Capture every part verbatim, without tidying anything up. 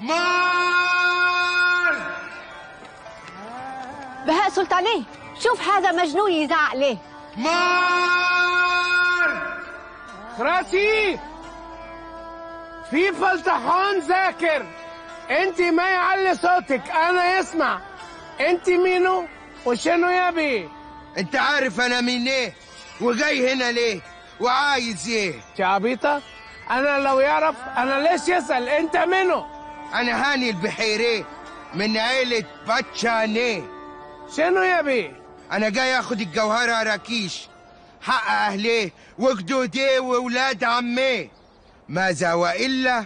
مال. بهاء سلطاني شوف هذا مجنون يزعق ليه. مال خراسي في فلطحان ذاكر. انت ما يعلي صوتك انا يسمع. انت مينو وشنو يا بيه؟ انت عارف انا مين ليه وجاي هنا ليه وعايز ايه يا عبيطه؟ انا لو يعرف انا ليش يسال. انت مينو؟ انا هاني البحيري من عيله باتشاني. شنو يا بيه؟ انا جاي اخد الجوهره راكيش حق اهليه وجدوديه واولاد عميه. ماذا والا؟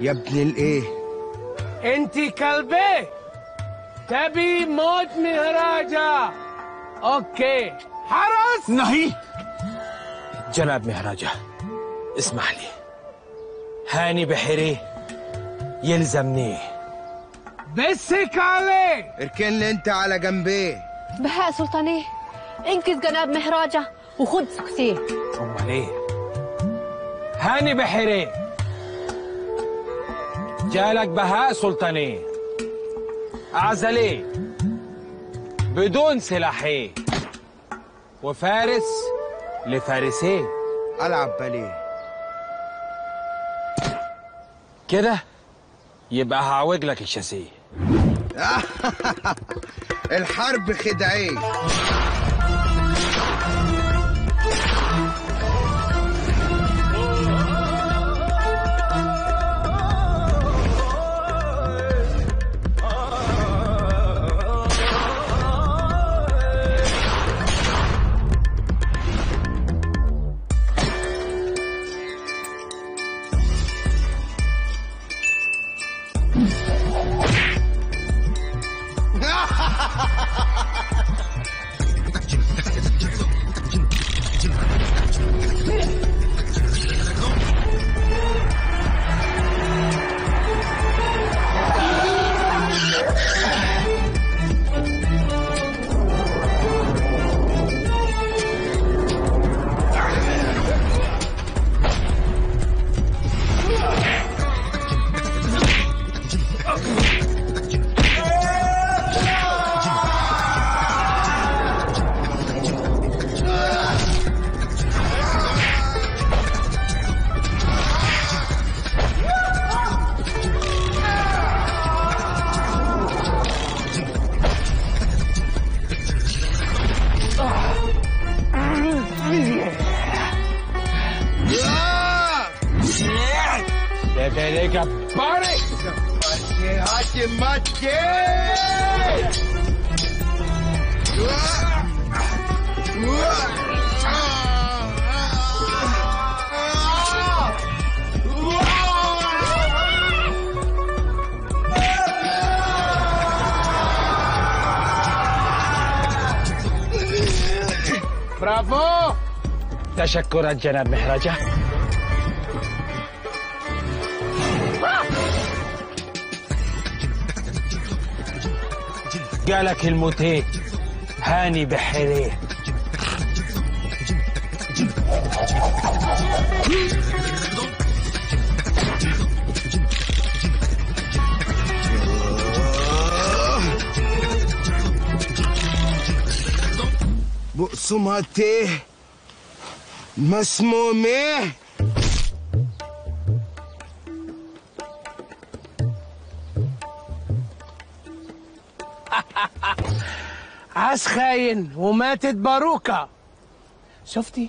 يا ابن الايه؟ انتي كلبي تبي موت مهراجة. اوكي حرس. نهي جناب مهراجة اسمح لي. هاني بحري يلزمني. بسك عليه. اركن لي انت على جنبي. بهاء سلطاني انقذ جناب مهراجة وخد سكسيه. امال ايه؟ هاني بحري جالك بهاء سلطاني أعزلي بدون سلاحي وفارس لفارسيه. ألعب باليه كده يبقى هعوج لك الشاسيه. الحرب خدعيه. برافو. تشكرا جناب مهراجة. جالك الموتيت هاني بحريه. بقسمتي مسمومي. عاش خاين وماتت باروكة. شفتي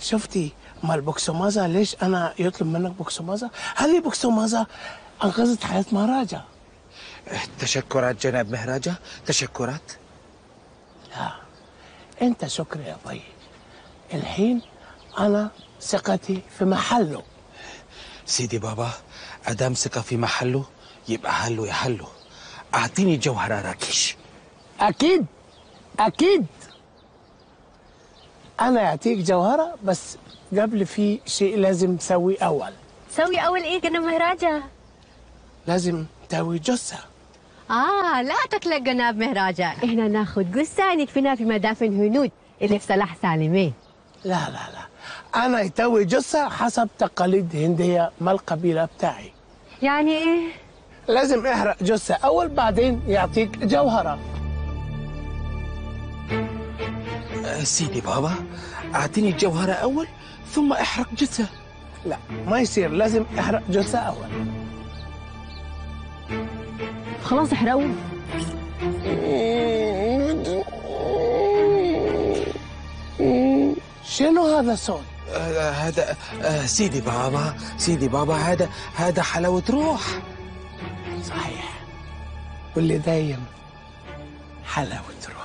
شفتي ما البوكسومازا ليش أنا يطلب منك بوكسومازا؟ هذه بوكسومازا أنقذت حياة مهراجة. تشكرات جناب مهراجة تشكرات. لا أنت شكري يا طيب. الحين أنا ثقتي في محله. سيدي بابا أدام ثقة في محله يبقى حله يا حله. أعطيني جوهرة راكيش. أكيد أكيد أنا أعطيك جوهرة بس قبل في شيء لازم تسوي أول. تسوي أول إيه جنب مهراجة؟ لازم تسوي جثة. آه لا تقلق جناب مهراجة، إحنا ناخد قصتك فينا في مدافن هنود اللي في صلاح سالمين. لا لا لا، أنا يتوي جثة حسب تقاليد هندية مع القبيلة بتاعي. يعني إيه؟ لازم إحرق جثة أول بعدين يعطيك جوهرة. سيدي بابا، أعطيني الجوهرة أول ثم إحرق جثة. لا ما يصير، لازم إحرق جثة أول. خلاص احرقوه. شنو هذا الصوت؟ آه هذا آه سيدي بابا، سيدي بابا هذا هذا حلاوة روح. صحيح، واللي دايم حلاوة روح.